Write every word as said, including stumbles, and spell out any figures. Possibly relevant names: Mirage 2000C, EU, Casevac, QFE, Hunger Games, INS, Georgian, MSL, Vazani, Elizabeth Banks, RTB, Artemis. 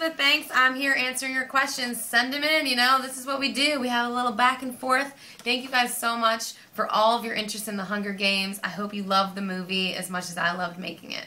Elizabeth Banks. I'm here answering your questions. Send them in, you know. This is what we do. We have a little back and forth. Thank you guys so much for all of your interest in the Hunger Games. I hope you loved the movie as much as I loved making it.